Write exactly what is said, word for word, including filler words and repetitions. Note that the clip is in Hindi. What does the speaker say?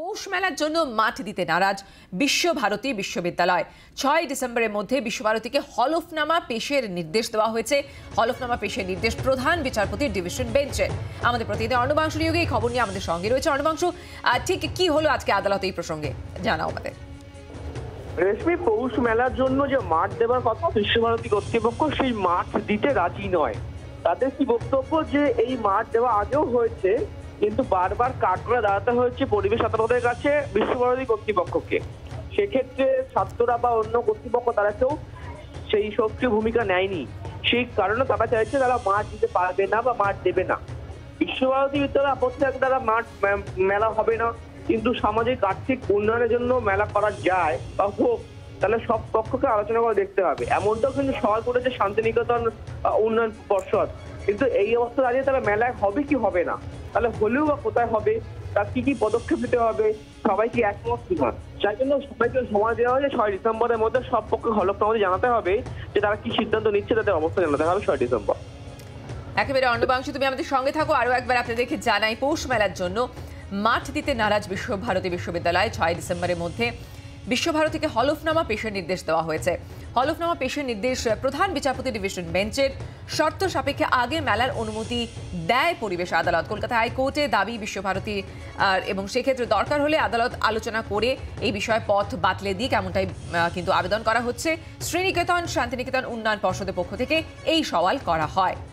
पौष मेलार जोन्नो माठ दिते नाराज विश्वभारती विश्वविद्यालय। छय डिसेम्बरेर मध्य विश्वभारती के हलफनामा पेशेर निर्देश देवा हयेछे। हलफनामा पेशेर निर्देश प्रधान विचारपतिर डिविशन बेंचेर। आमादेर प्रतिनिधि अर्णबांशु नियोगी खबर निये आमादेर संगे रयेछे। अर्णबांशु, ठीक कि हलो आजके आदालते एई प्रसंगे जानाओ आमादेर। रेशमी पौष मेलार जोन्नो जे माठ देवार कथा विश्वभारती कर्तृपक्ष सेई माठ दिते राजी नय। तादेर कि बक्तव्य जे एई माठ देवा आगेओ हयेछे, किन्तु बार बार काटगड़ा दाड़ाते हयेछे परिवेश आदालतेर काछे विश्वभारती कर्तृपक्षके। सेई क्षेत्रे छात्ररा बा अन्य कर्तृपक्ष तारा केउ सेई सक्रिय भूमिका नेयनि। सेई कारणे तारा चाइछे तारा माठ दिते पारबे ना बा माठ देबे ना। विश्वभारती बिद्यालय आपत्ति आछे तारा माठ मेला हबे ना, किन्तु सामाजिक आर्थिक उन्नयनेर जोन्नो मेला करा जाय बा होक ताहले सब पक्षके आलोचना करे देखते हबे। एमनटाओ किन्तु सवाल करेछे शांतिनिकेतन उन्नयन पर्षद। किन्तु एई अवस्था दाड़िये ताहले मेलाय हबे कि हबे ना, ताहले हलेओ बा कोथाय हबे, तार कि कि पदक्षेप निते हबे, सबाई कि एकमत किना, तार जोन्नो सबाइके समय देওয়া हयेছে। छय डिसेम्बरेर मধ্যে सब पक्षके हलफनामाते जानाते हबे जे तारा कि सिद्धान्त निচ্ছে, ताদের अवस्था জানাতে হবে छय डिसेम्बर। एकेबारे अर्णबांशु तुमि आमाদের সঙ্গে থাকো। আরও একবার আপনাদেরকে জানাই, পৌষ মেলার জন্য माठ दीते नाराज विश्वभारती विश्वविद्यालय। छय डिसेम्बर मध्य विश्वभारती के हलफनामा पेशेर निर्देश देवा हयेछे। हलफनामा पेशेर निर्देश प्रधान विचारपति डिविशन बेंचेर शर्त सपेक्षे आगे मेलार अनुमति देय परिवेश आदालत। कलकाता हाईकोर्टे दाबी विश्वभारती एबं सेई क्षेत्रे दरकार हले आदालत आलोचना करे एई विषये पथ बातले दिक, एमनटाई किन्तु आवेदन करा हच्छे। श्रीनिकेतन शांतिनिकेतन उन्नयन पर्षदेर पक्ष थेके एई सवाल करा हय।